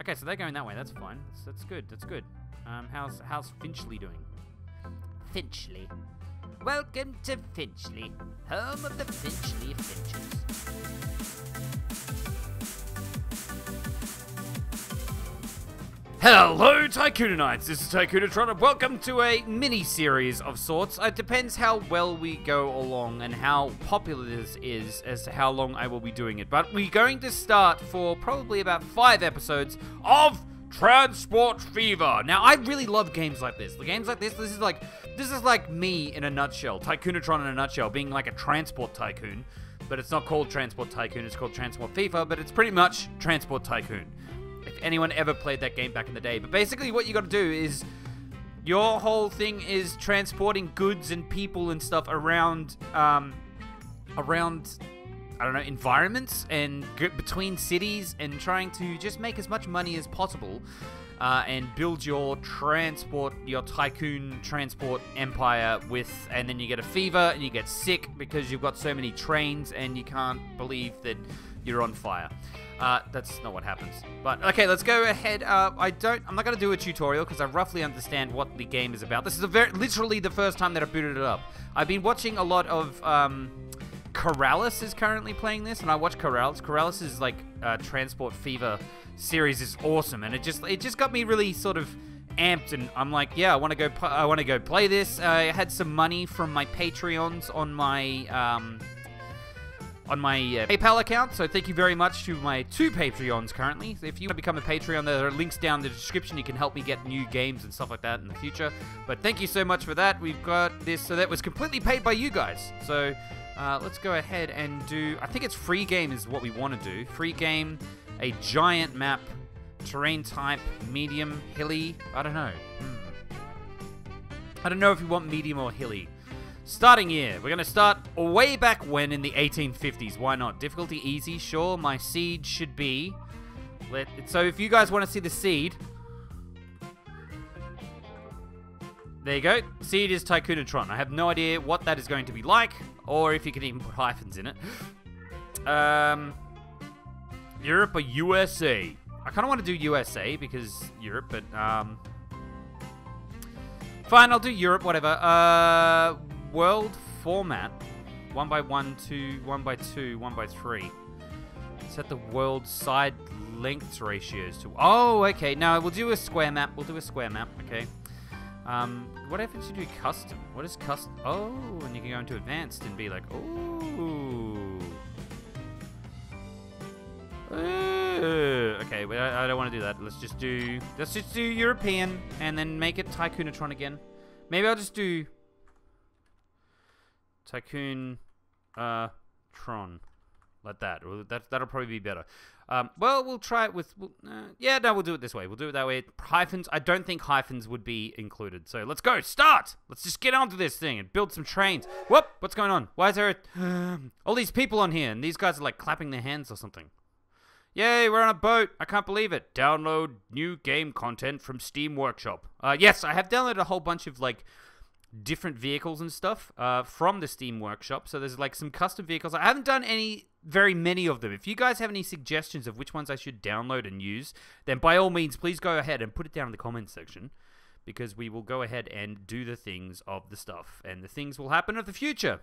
Okay, so they're going that way. That's fine. That's good. That's good. How's Finchley doing? Finchley. Welcome to Finchley, home of the Finchley Finches. Hello, Tycoonites. This is Tycoon-A-Tron, and welcome to a mini-series of sorts. It depends how well we go along and how popular this is as to how long I will be doing it. But we're going to start for probably about 5 episodes of Transport Fever. Now, I really love games like this. The games like this is like me in a nutshell. Tycoon-A-Tron in a nutshell, being like a transport tycoon. But it's not called Transport Tycoon, it's called Transport Fever, but it's pretty much Transport Tycoon. If anyone ever played that game back in the day. But basically what you gotta do is your whole thing is transporting goods and people and stuff around I don't know, environments and between cities, and trying to just make as much money as possible and build your transport, your tycoon transport empire with, and then you get a fever and you get sick because you've got so many trains and you can't believe that you're on fire. That's not what happens. But okay, let's go ahead. I'm not gonna do a tutorial because I roughly understand what the game is about. This is literally the first time that I booted it up. I've been watching a lot of Corralis is currently playing this, and I watch Corralis. Corralis's like Transport Fever series is awesome, and it just got me really sort of amped, and I'm like, yeah, I want to go play this. I had some money from my Patreons on my PayPal account, so thank you very much to my 2 Patreons currently. If you want to become a Patreon, there are links down in the description. You can help me get new games and stuff like that in the future. But thank you so much for that. We've got this, so that was completely paid by you guys. So. Let's go ahead and do... I think it's free game is what we want to do. Free game, a giant map, terrain type, medium, hilly. I don't know. I don't know if you want medium or hilly. Starting here. We're going to start way back when in the 1850s. Why not? Difficulty easy, sure. My seed should be... So if you guys want to see the seed... There you go. Seed is Tycoon-A-Tron. I have no idea what that is going to be like, or if you can even put hyphens in it. Europe or USA? I kind of want to do USA because Europe, but fine, I'll do Europe, whatever. World format. 1 by 1, 2, 1 by 2, 1 by 3. Set the world side length ratios to... Oh, okay. No, we'll do a square map. We'll do a square map, okay. What if you do custom? What is custom? Oh, and you can go into advanced and be like, ooh. Okay, well, I don't want to do that. Let's just do European and then make it Tycoon-A-Tron again. Maybe I'll just do Tycoon-A-Tron like that. That'll probably be better. Well, we'll try it with... yeah, no, we'll do it this way. We'll do it that way. Hyphens, I don't think hyphens would be included. So let's go. Start! Let's just get onto this thing and build some trains. Whoop! What's going on? Why is there a... all these people on here, and these guys are like clapping their hands or something. Yay, we're on a boat. I can't believe it. Download new game content from Steam Workshop. Yes, I have downloaded a whole bunch of like... different vehicles and stuff from the Steam Workshop. So there's like some custom vehicles. I haven't done very many of them. If you guys have any suggestions of which ones I should download and use, then by all means, please go ahead and put it down in the comments section, because we will go ahead and do the things of the stuff, and the things will happen in the future.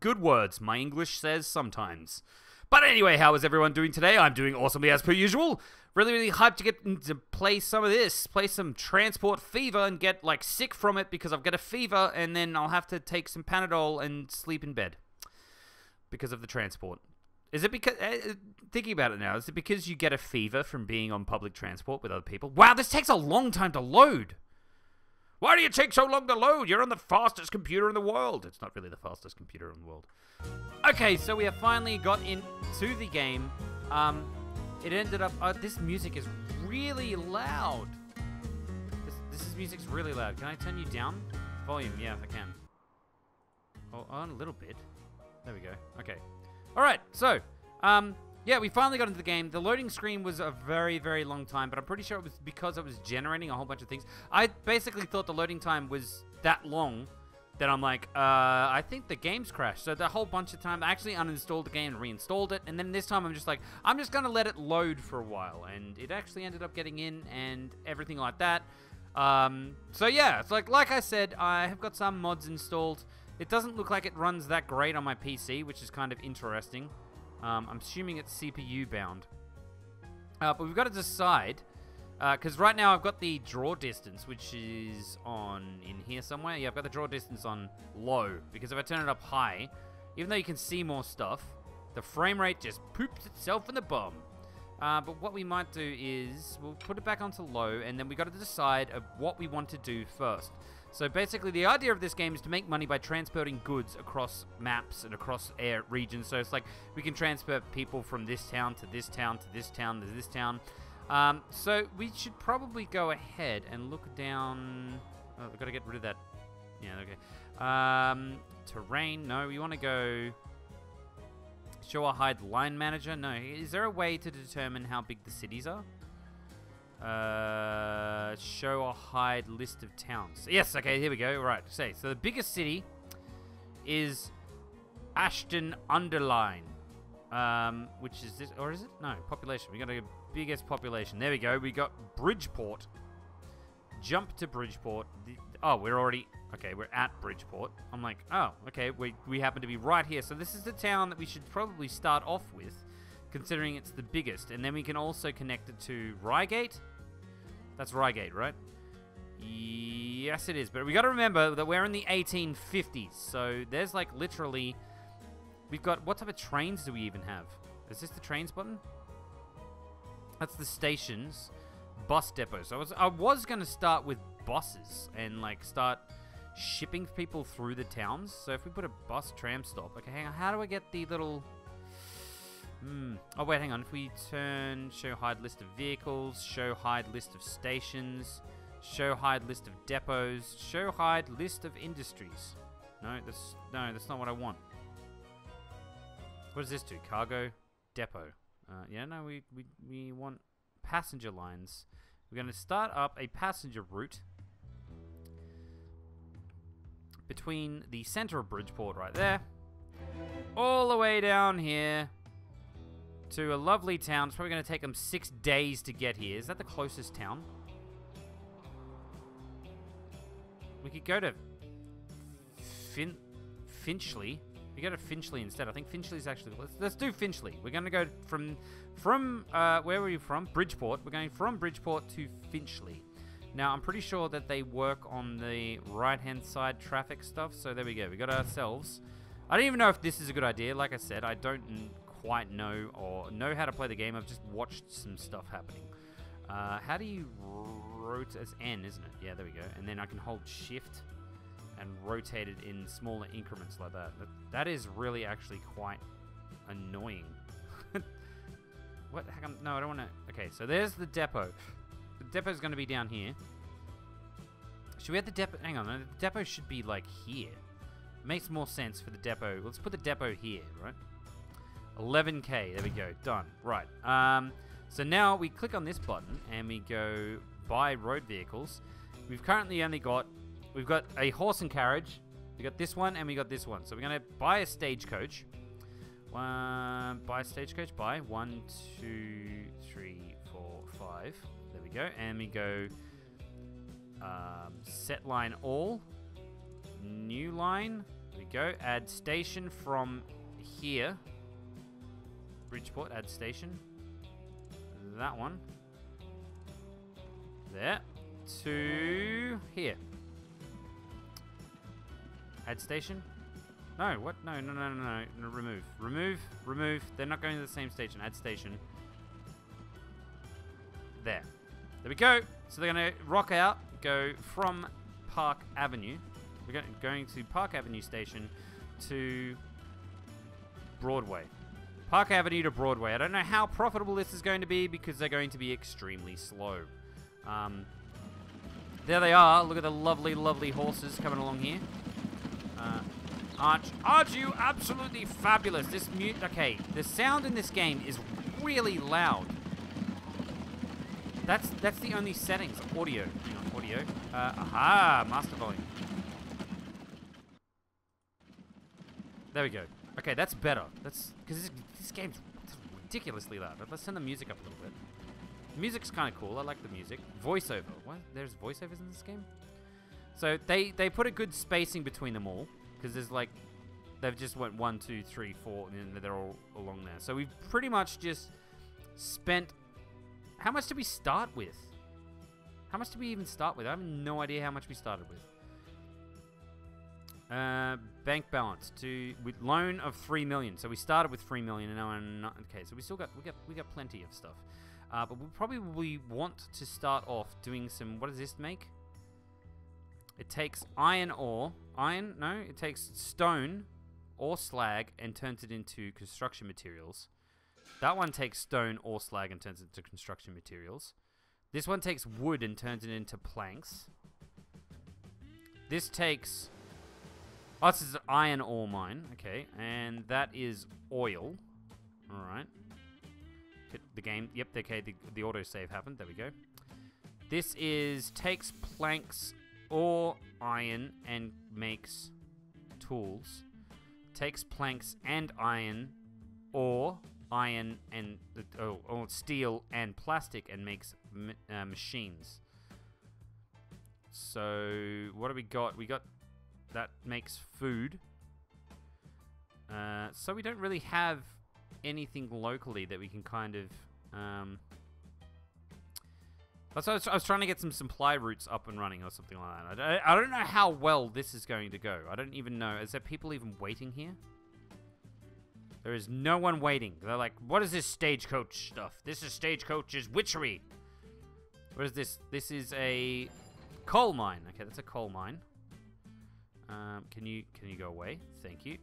Good words, my English says sometimes. But anyway, how is everyone doing today? I'm doing awesomely as per usual. Really, really hyped to get to play some of this. Play some Transport Fever and get, like, sick from it because I've got a fever, and then I'll have to take some Panadol and sleep in bed because of the transport. Is it because... thinking about it now, is it because you get a fever from being on public transport with other people? Wow, this takes a long time to load. Why do you take so long to load? You're on the fastest computer in the world. It's not really the fastest computer in the world. Okay, so we have finally got into the game. It ended up... this music is really loud. This music's really loud. Can I turn you down? Volume, yeah, I can. Oh, on a little bit. There we go. Okay. Alright, so... yeah, we finally got into the game. The loading screen was a very, very long time, but I'm pretty sure it was because I was generating a whole bunch of things. I basically thought the loading time was that long that I'm like, I think the game's crashed. So the whole bunch of time, I actually uninstalled the game and reinstalled it. And then this time I'm just like, I'm just going to let it load for a while. And it actually ended up getting in and everything like that. So yeah, it's like I said, I have got some mods installed. It doesn't look like it runs that great on my PC, which is kind of interesting. I'm assuming it's CPU bound. But we've got to decide, because right now I've got the draw distance, which is on in here somewhere. Yeah, I've got the draw distance on low, because if I turn it up high, even though you can see more stuff, the frame rate just poops itself in the bum. But what we might do is we'll put it back onto low, and then we've got to decide of what we want to do first. So basically, the idea of this game is to make money by transporting goods across maps and across air regions. So it's like we can transfer people from this town to this town to this town to this town. So we should probably go ahead and look down. Oh, we've got to get rid of that. Yeah, okay. Terrain. No, we want to go. Show or hide line manager. No. Is there a way to determine how big the cities are? Show or hide list of towns. Yes, okay, here we go. Right, say so the biggest city is Ashton Underline, which is this, or is it? No, population. We got a biggest population. There we go. We got Bridgeport. Jump to Bridgeport. Oh, we're already okay. We're at Bridgeport. I'm like, oh, okay. We happen to be right here. So this is the town that we should probably start off with, considering it's the biggest, and then we can also connect it to Reigate. That's Reigate, right? Yes, it is. But we got to remember that we're in the 1850s. So there's like literally... We've got... What type of trains do we even have? Is this the trains button? That's the stations. Bus depots. I was going to start with buses and like start shipping people through the towns. So if we put a bus tram stop... Okay, hang on. How do I get the little... Oh, wait, hang on. If we turn show hide list of vehicles, show hide list of stations, show hide list of depots, show hide list of industries. No, that's not what I want. What does this do? Cargo depot. Yeah, no, we want passenger lines. We're going to start up a passenger route between the center of Bridgeport right there, all the way down here to a lovely town. It's probably going to take them 6 days to get here. Is that the closest town? We could go to Finchley. We go to Finchley instead. I think Finchley's actually... Let's do Finchley. We're going to go from where were you from? Bridgeport. We're going from Bridgeport to Finchley. Now, I'm pretty sure that they work on the right-hand side traffic stuff. So there we go. We got ourselves... I don't even know if this is a good idea. Like I said, I don't... quite know or know how to play the game. I've just watched some stuff happening. How do you rotate? As N, isn't it? Yeah, there we go. And then I can hold shift and rotate it in smaller increments like that. That is really actually quite annoying. What? Heck, no, I don't want to. Okay, so there's the depot. The depot's going to be down here. Should we have the depot? Hang on, the depot should be like here. It makes more sense for the depot. Let's put the depot here, right? 11K, there we go, done. Right, so now we click on this button and we go buy road vehicles. We've currently only got, we've got a horse and carriage, we got this one and we got this one. So we're gonna buy a stagecoach. Buy stagecoach, buy 1, 2, 3, 4, 5. There we go, and we go set line all, new line, there we go, add station from here. Bridgeport, add station, that one, there, to here, add station, no, what, no, remove, they're not going to the same station, add station, there we go. So they're going to rock out, go from Park Avenue, we're going to Park Avenue station to Broadway. Park Avenue to Broadway. I don't know how profitable this is going to be because they're going to be extremely slow. There they are. Look at the lovely, lovely horses coming along here. Aren't you absolutely fabulous? This mute... Okay, the sound in this game is really loud. That's the only settings. Audio. Hang on, audio. Aha, master volume. There we go. Okay, that's better. That's because this game's ridiculously loud. Let's turn the music up a little bit. The music's kind of cool. I like the music. Voiceover. What? There's voiceovers in this game? So they put a good spacing between them all, because there's like they've just went 1, 2, 3, 4, and then they're all along there. So we've pretty much just spent. How much did we start with? How much did we even start with? I have no idea how much we started with. Bank balance with loan of 3 million. So we started with 3 million, and now I'm not, okay. So we still got we got plenty of stuff, but we'll probably want to start off doing some. What does this make? It takes iron ore, it takes stone or slag and turns it into construction materials. That one takes stone or slag and turns it into construction materials. This one takes wood and turns it into planks. This takes... oh, this is an iron ore mine. Okay, and that is oil. Alright. The game... yep, okay, the autosave happened. There we go. This is... takes planks or iron and makes tools. Takes planks and iron or... iron and steel and plastic and makes machines. So what do we got? We got that makes food. So we don't really have anything locally that we can kind of. That's what I was trying to get some supply routes up and running or something like that. I don't know how well this is going to go. I don't even know. Is there people even waiting here? There is no one waiting. They're like, what is this stagecoach stuff? This is stagecoach's witchery. What is this? This is a coal mine. Okay, that's a coal mine. Can you go away? Thank you.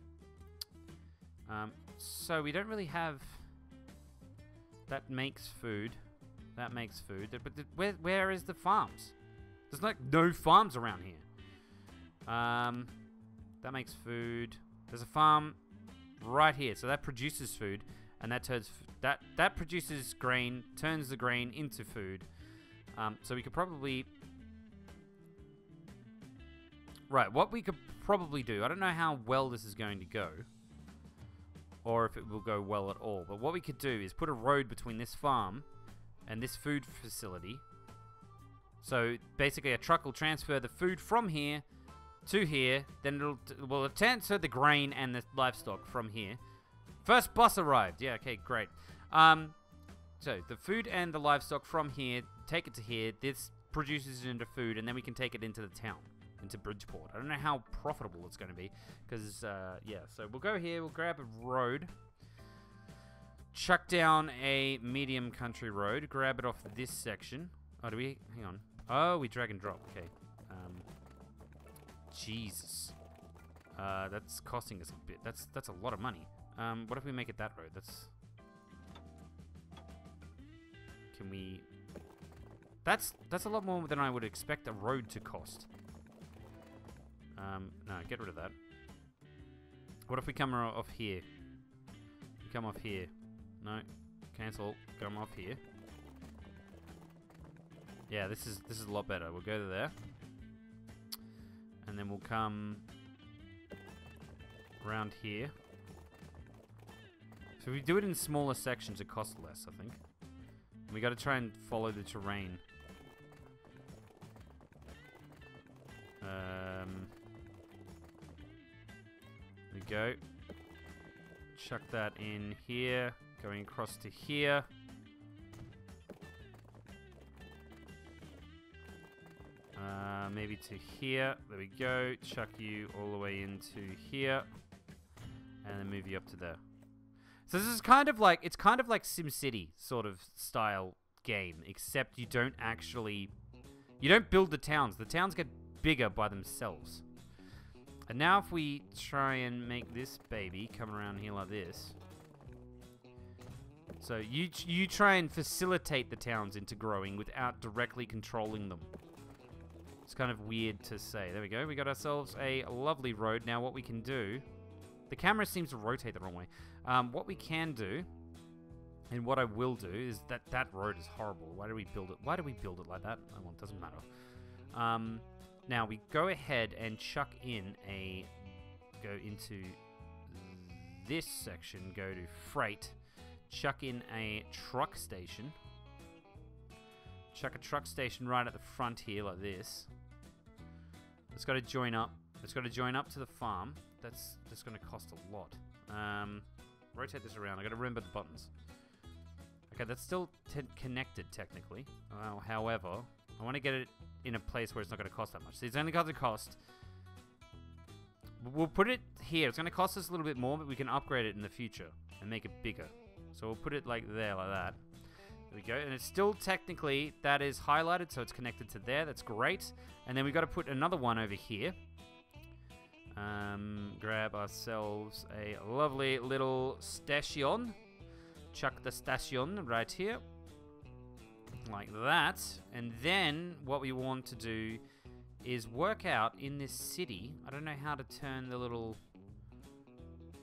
So we don't really have... that makes food. That makes food. But where is the farms? There's like no farms around here. That makes food. There's a farm... right here, so that produces food, and that turns that produces grain, turns the grain into food. So we could probably what we could probably do. I don't know how well this is going to go, or if it will go well at all. But what we could do is put a road between this farm and this food facility. So basically, a truck will transfer the food from here to here, then it'll transfer the grain and the livestock from here. First bus arrived. Yeah, okay, great. So the food and the livestock from here, take it to here. This produces it into food, and then we can take it into the town, into Bridgeport. I don't know how profitable it's going to be, because yeah. So we'll go here. We'll grab a road. Chuck down a medium country road. Grab it off this section. Oh, do we? Hang on. Oh, we drag and drop. Okay. Jesus, that's costing us a bit. That's a lot of money. What if we make it that road? That's a lot more than I would expect a road to cost. No, get rid of that. What if we come off here? We come off here. No, cancel. Come off here. Yeah, this is a lot better. We'll go to there. And then we'll come around here. So if we do it in smaller sections, it costs less, I think. And we gotta try and follow the terrain. There we go. Chuck that in here. Going across to here. Maybe to here. There we go. Chuck you all the way into here. And then move you up to there. So this is kind of like... it's kind of like SimCity sort of style game. Except you don't actually... you don't build the towns. The towns get bigger by themselves. And now if we try and make this baby come around here like this. So you try and facilitate the towns into growing without directly controlling them. It's kind of weird to say. There we go. We got ourselves a lovely road. Now what we can do... the camera seems to rotate the wrong way. What we can do, and what I will do, is that road is horrible. Why do we build it? Why do we build it like that? Oh, well, it doesn't matter. Now we go ahead and chuck in a... go into this section, go to freight, chuck in a truck station. Chuck a truck station right at the front here like this. It's got to join up. It's got to join up to the farm. That's going to cost a lot. Rotate this around. I've got to remember the buttons. Okay, that's still connected technically. However, I want to get it in a place where it's not going to cost that much. So it's only going to cost... We'll put it here. It's going to cost us a little bit more, but we can upgrade it in the future and make it bigger. So we'll put it like there, like that. There we go. And it's still technically, that is highlighted, so it's connected to there. That's great. And then we've got to put another one over here. Grab ourselves a lovely little station. Chuck the station right here. Like that. And then what we want to do is work out in this city. I don't know how to turn the little...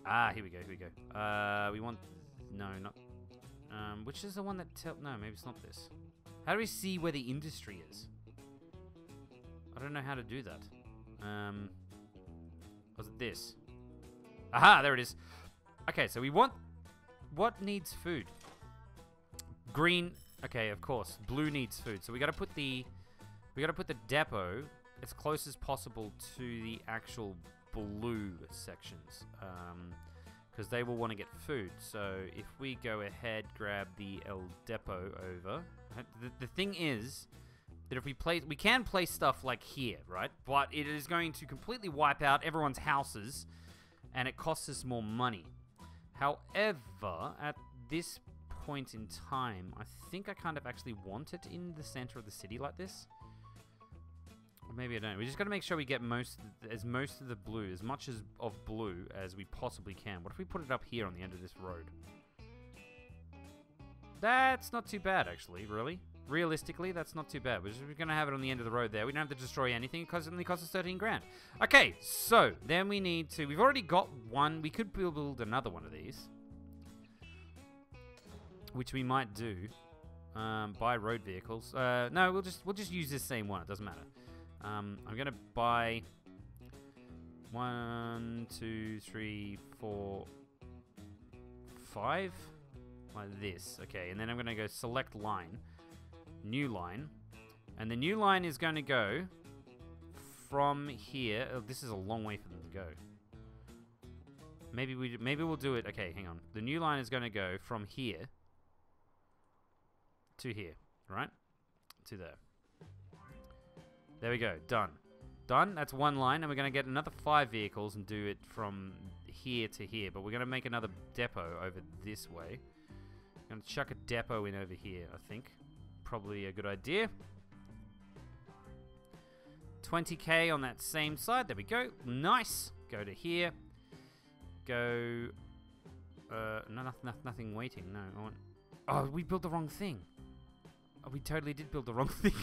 Ah, here we go, here we go. We want... No, not... which is the one that... No, maybe it's not this. How do we see where the industry is? I don't know how to do that. Was it this? Aha, there it is. Okay, so we want... What needs food? Green... Okay, of course. Blue needs food. So we gotta put the... We gotta put the depot as close as possible to the actual blue sections, because they will want to get food. So if we go ahead, grab the El Depot over. The thing is that if we place, we can place stuff like here, right? But it is going to completely wipe out everyone's houses, and it costs us more money. However, at this point in time, I think I kind of actually want it in the center of the city like this. Maybe I don't. We just got to make sure we get most of the blue, as much as of blue as we possibly can. What if we put it up here on the end of this road? That's not too bad, actually. Really, realistically, that's not too bad. We're gonna have it on the end of the road there. We don't have to destroy anything because it only costs us 13 grand. Okay, so then we need to. We've already got one. We could build another one of these, which we might do. Buy road vehicles. No, we'll just use this same one. It doesn't matter. I'm gonna buy 1, 2, 3, 4, 5 like this. Okay, and then I'm gonna go select line, new line, and the new line is gonna go from here. Oh, this is a long way for them to go. Maybe we'll do it. Okay, hang on. The new line is gonna go from here to here, right? To there. There we go, done. Done, that's one line, and we're gonna get another 5 vehicles and do it from here to here, but we're gonna make another depot over this way. I'm gonna chuck a depot in over here, I think. Probably a good idea. 20k on that same side, there we go, nice. Go to here, go, nothing waiting, no, I want, oh, we built the wrong thing. Oh, we totally did build the wrong thing.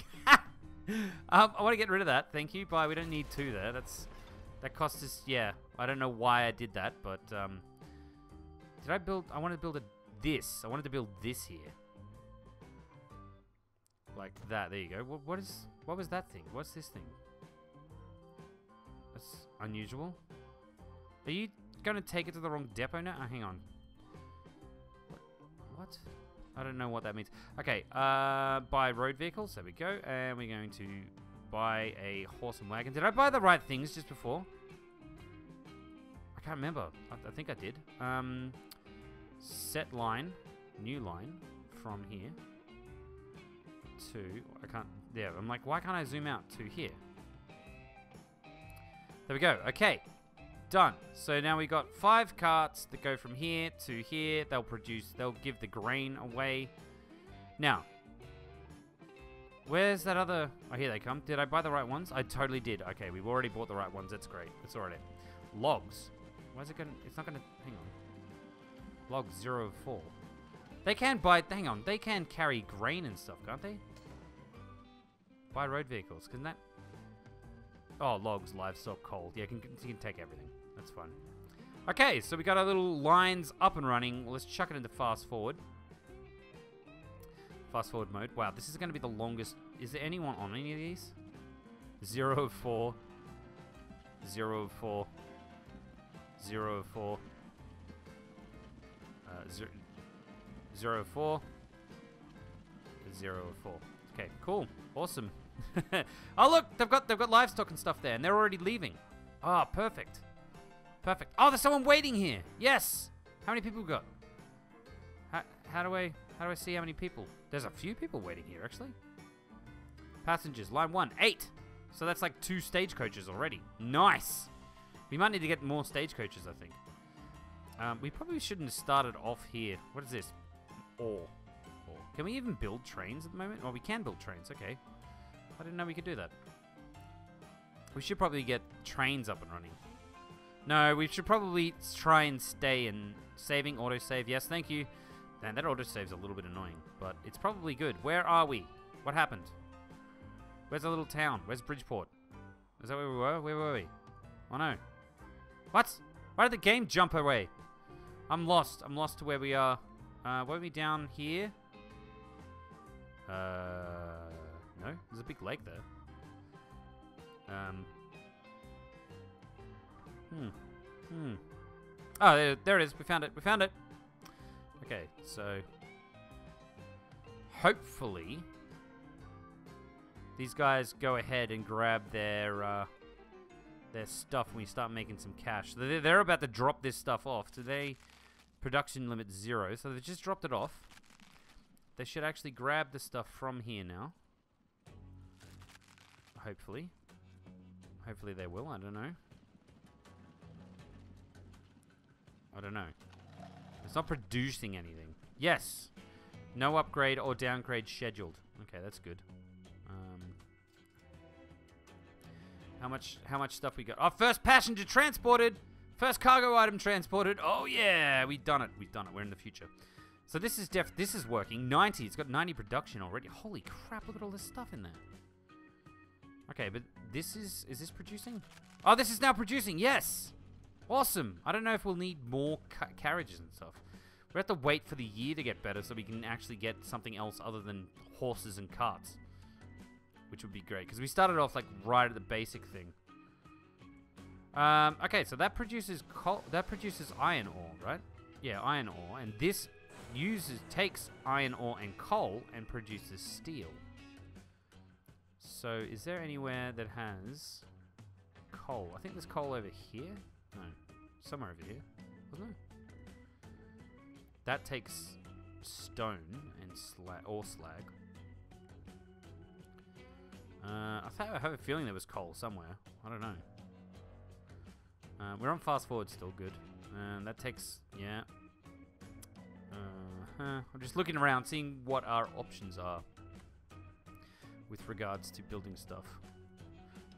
I want to get rid of that, thank you. Bye. We don't need 2 there. That cost us. Yeah, I don't know why I did that, but did I build? I wanted to build this. I wanted to build this here, like that. There you go. What was that thing? What's this thing? That's unusual. Are you gonna take it to the wrong depot now? Oh, hang on. What? I don't know what that means. Okay, buy road vehicles. There we go. And we're going to buy a horse and wagon. Did I buy the right things just before? I can't remember. I think I did. Set line. New line. From here. To... I can't... Yeah, I'm like, why can't I zoom out to here? There we go. Okay. Done. So now we got 5 carts that go from here to here. They'll produce, they'll give the grain away. Now, where's that other? Oh, here they come. Did I buy the right ones? I totally did. Okay, we've already bought the right ones. That's great. That's already logs. Why is it going? It's not going to. Hang on. Log 0 of 4. They can buy. Hang on. They can carry grain and stuff, can't they? Buy road vehicles. Can that? Oh, logs, livestock, coal. Yeah, you can take everything. That's fine. Okay, so we got our little lines up and running. Let's chuck it into fast forward. Fast forward mode. Wow, this is going to be the longest. Is there anyone on any of these? 0 of 4. 0 of 4. 0 of 4. 04. Okay, cool, awesome. Oh look, they've got livestock and stuff there, and they're already leaving. Ah, oh, perfect, perfect. Oh, there's someone waiting here. Yes. How many people we got? How do I see how many people? There's a few people waiting here actually. Passengers, line 1, 8. So that's like 2 stagecoaches already. Nice. We might need to get more stagecoaches, I think. We probably shouldn't have started off here. What is this? Or can we even build trains at the moment? Oh, we can build trains. Okay. I didn't know we could do that. We should probably get trains up and running. No, we should probably try and stay in saving autosave. Yes, thank you. And that autosave's a little bit annoying, but it's probably good. Where are we? What happened? Where's the little town? Where's Bridgeport? Is that where we were? Where were we? Oh no. What? Why did the game jump away? I'm lost. I'm lost to where we are. Weren't we down here? No? There's a big lake there. Oh, there it is. We found it. We found it. Okay, so hopefully these guys go ahead and grab their stuff when we start making some cash. They're about to drop this stuff off today. Production limit 0, so they've just dropped it off. They should actually grab the stuff from here now. Hopefully. Hopefully they will, I don't know. I don't know. It's not producing anything. Yes! No upgrade or downgrade scheduled. Okay, that's good. How much stuff we got? Oh, first passenger transported! First cargo item transported. Oh yeah, we've done it. We've done it. We're in the future. So this is working. 90. It's got 90 production already. Holy crap, look at all this stuff in there. Okay, but is this producing? Oh, this is now producing. Yes. Awesome. I don't know if we'll need more carriages and stuff. We have to wait for the year to get better so we can actually get something else other than horses and carts, which would be great because we started off like right at the basic thing. Okay, so that produces iron ore, right? Yeah, iron ore, and this takes iron ore and coal and produces steel. So is there anywhere that has coal? I think there's coal over here. No, somewhere over here. Wasn't there? That takes stone and slag. I have a feeling there was coal somewhere. I don't know. We're on fast forward, still good. That takes, yeah. I'm just looking around, seeing what our options are with regards to building stuff.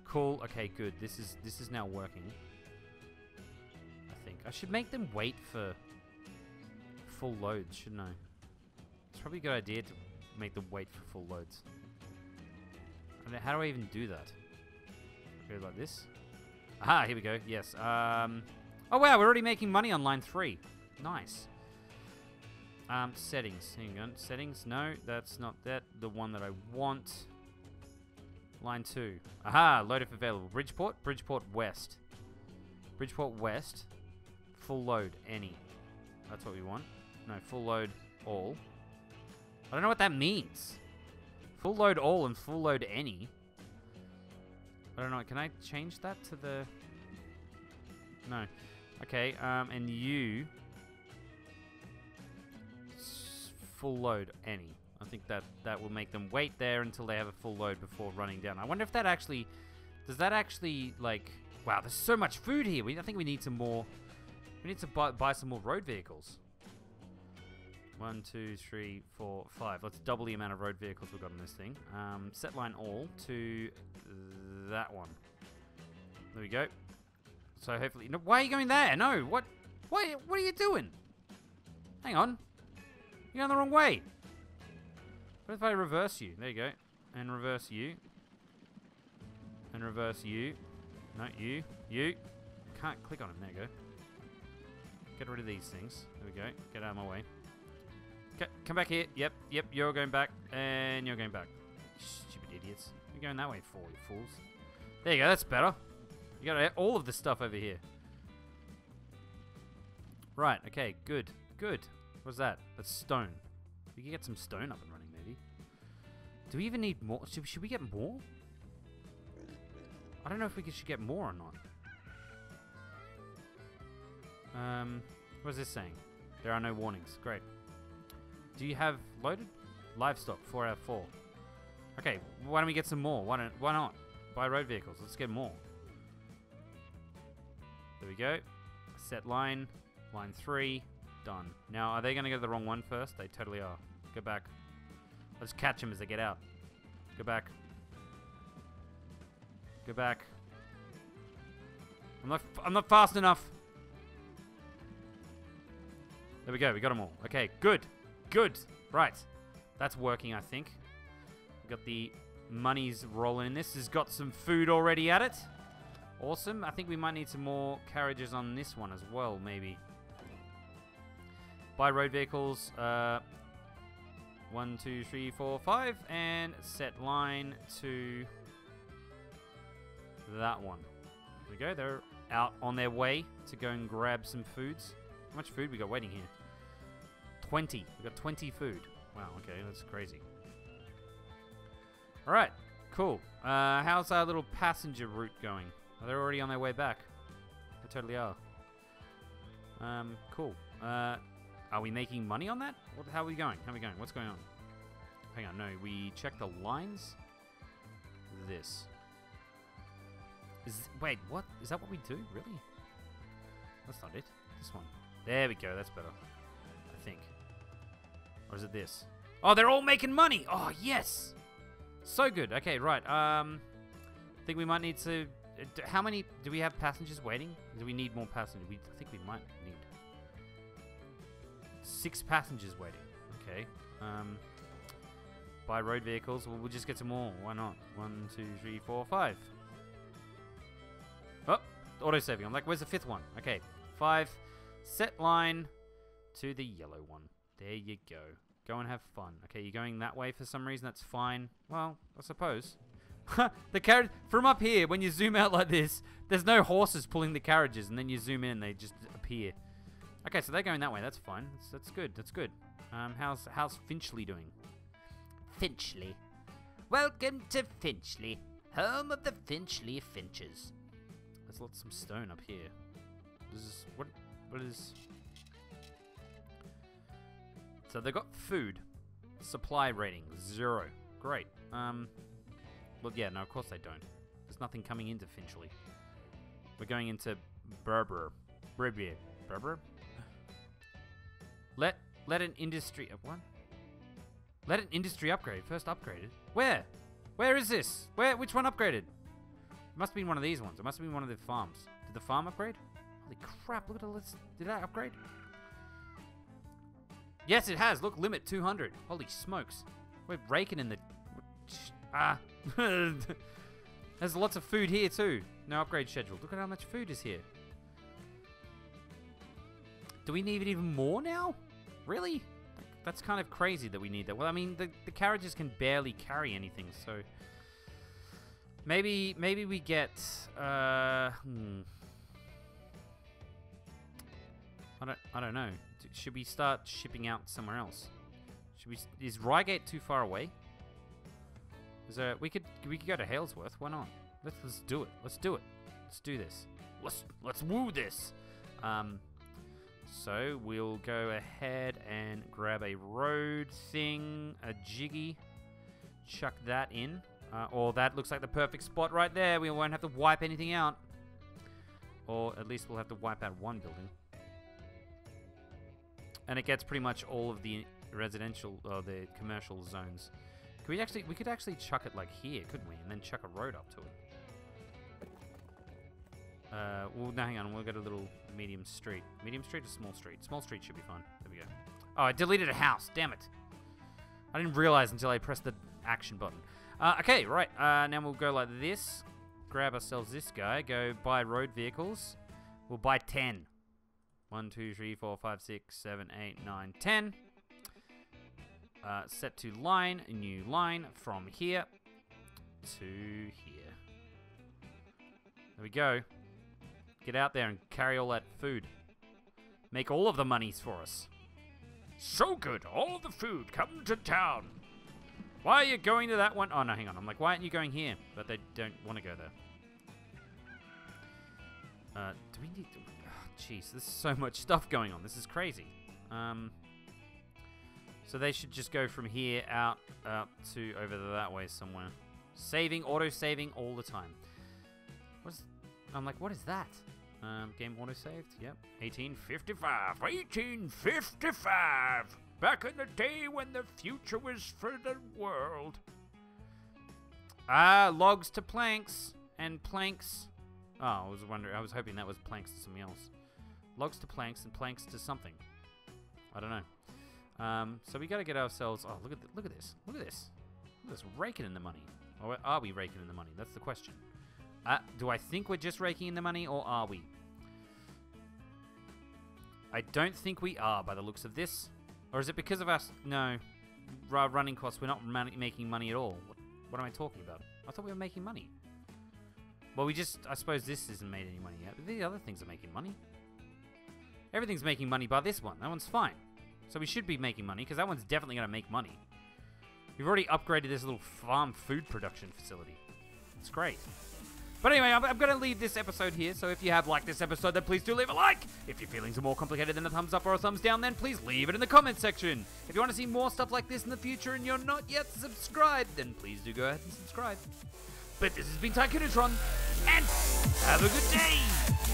Cool. Okay, good. This is now working. I think I should make them wait for full loads, shouldn't I? It's probably a good idea to make them wait for full loads. I mean, how do I even do that? Go like this. Aha, here we go. Yes. Oh, wow, we're already making money on line 3. Nice. Settings. Hang on. Settings. No, that's not that. The one that I want. Line 2. Aha, load if available. Bridgeport. Bridgeport West. Bridgeport West. Full load. Any. That's what we want. No, full load all. I don't know what that means. Full load all and full load any. I don't know, can I change that to the... No. Okay, and you... Full load any. I think that will make them wait there until they have a full load before running down. I wonder if that actually... Does that actually, like... Wow, there's so much food here. I think we need some more... We need to buy some more road vehicles. 1, 2, 3, 4, 5. Let's double the amount of road vehicles we've got in this thing. Set line all to that one. There we go. So hopefully... No, why are you going there? No, what? What are you doing? Hang on. You're going the wrong way. What if I reverse you? There you go. And reverse you. And reverse you. No, you. You. Can't click on him. There you go. Get rid of these things. There we go. Get out of my way. Come back here. Yep, yep, you're going back. And you're going back. Stupid idiots. You're going that way for you fools. There you go, that's better. You got all of the stuff over here. Right, okay, good, good. What's that? That's stone. We can get some stone up and running, maybe. Do we even need more? Should we get more? I don't know if we should get more or not. What is this saying? There are no warnings. Great. Do you have loaded? Livestock, 4 out of 4. Okay, why don't we get some more? Why not? Buy road vehicles. Let's get more. There we go. Set line. Line 3. Done. Now, are they going to go to the wrong one first? They totally are. Go back. Let's catch them as they get out. Go back. Go back. I'm not fast enough. There we go. We got them all. Okay, good. Good. Right. That's working, I think. We've got the monies rolling in. This has got some food already at it. Awesome. I think we might need some more carriages on this one as well, maybe. Buy road vehicles. 1, 2, 3, 4, 5. And set line to that one. There we go. They're out on their way to go and grab some foods. How much food we got waiting here? 20. We've got 20 food. Wow, okay, that's crazy. Alright, cool. How's our little passenger route going? Are they already on their way back? They totally are. Cool. Are we making money on that? How are we going? What's going on? Hang on, no, we check the lines. This. Wait, what? Is that what we do? Really? That's not it. This one. There we go, that's better. I think. Or is it this? Oh, they're all making money! Oh, yes! So good. Okay, right. I think we might need to... How many... Do we have passengers waiting? Do we need more passengers? I think we might need... 6 passengers waiting. Okay. Buy road vehicles. Well, we'll just get some more. Why not? 1, 2, 3, 4, 5. Oh! Auto-saving. I'm like, where's the 5th one? Okay. 5. Set line to the yellow one. There you go. Go and have fun. Okay, you're going that way for some reason. That's fine. Well, I suppose. The carriage... From up here, when you zoom out like this, there's no horses pulling the carriages, and then you zoom in and they just appear. Okay, so they're going that way. That's fine. That's good. That's good. How's Finchley doing? Finchley. Welcome to Finchley. Home of the Finchley Finches. There's lots of stone up here. This is... What is... So they got food. Supply rating, 0. Great. Well, yeah, no, of course they don't. There's nothing coming into Finchley. We're going into Berber. Let an industry... What? Let an industry upgrade. First upgraded. Where? Where is this? Which one upgraded? It must have been one of these ones. It must have been one of the farms. Did the farm upgrade? Holy crap, look at the list. Did that upgrade? Yes, it has. Look, limit 200. Holy smokes. We're raking in the... Ah. There's lots of food here, too. No upgrade scheduled. Look at how much food is here. Do we need even more now? Really? That's kind of crazy that we need that. Well, I mean, the carriages can barely carry anything, so... Maybe we get... I don't know. Should we start shipping out somewhere else? Is Reigate too far away? We could go to Halesworth. Why not? Let's do it. Let's do this. Let's woo this. So we'll go ahead and grab a road thing, a jiggy, chuck that in. Or that looks like the perfect spot right there. We won't have to wipe anything out, or at least we'll have to wipe out one building. And it gets pretty much all of the residential, or the commercial zones. We could actually chuck it like here, couldn't we? And then chuck a road up to it. Well, no, hang on. We'll get a little medium street. Medium street or small street? Small street should be fine. There we go. Oh, I deleted a house. Damn it. I didn't realize until I pressed the action button. Okay, right. Now we'll go like this. Grab ourselves this guy. Go buy road vehicles. We'll buy 10. 1, 2, 3, 4, 5, 6, 7, 8, 9, 10. Set to line, new line from here to here. There we go. Get out there and carry all that food. Make all of the monies for us. So good. All the food. Come to town. Why are you going to that one? Oh, no, hang on. I'm like, why aren't you going here? But they don't want to go there. Do we need to... Oh, jeez. There's so much stuff going on. This is crazy. So they should just go from here out to over that way somewhere. Saving, auto-saving all the time. What's... I'm like, what is that? Game auto-saved? Yep. 1855. 1855! Back in the day when the future was for the world. Ah, logs to planks. And planks... Oh, I was wondering. I was hoping that was planks to something else. Logs to planks and planks to something. I don't know. So we got to get ourselves... Oh, look at this. Look at this. Look at this. Raking in the money. Or are we raking in the money? That's the question. Do I think we're just raking in the money, or are we? I don't think we are by the looks of this. Or is it because of us? No. Our running costs. We're not making money at all. What am I talking about? I thought we were making money. Well, we just... I suppose this isn't made any money yet. But the other things are making money. Everything's making money by this one. That one's fine. So we should be making money, because that one's definitely going to make money. We've already upgraded this little farm food production facility. It's great. But anyway, I'm going to leave this episode here. So if you have liked this episode, then please do leave a like. If your feelings are more complicated than a thumbs up or a thumbs down, then please leave it in the comments section. If you want to see more stuff like this in the future and you're not yet subscribed, then please do go ahead and subscribe. But this has been Tycoon-A-Tron, and have a good day!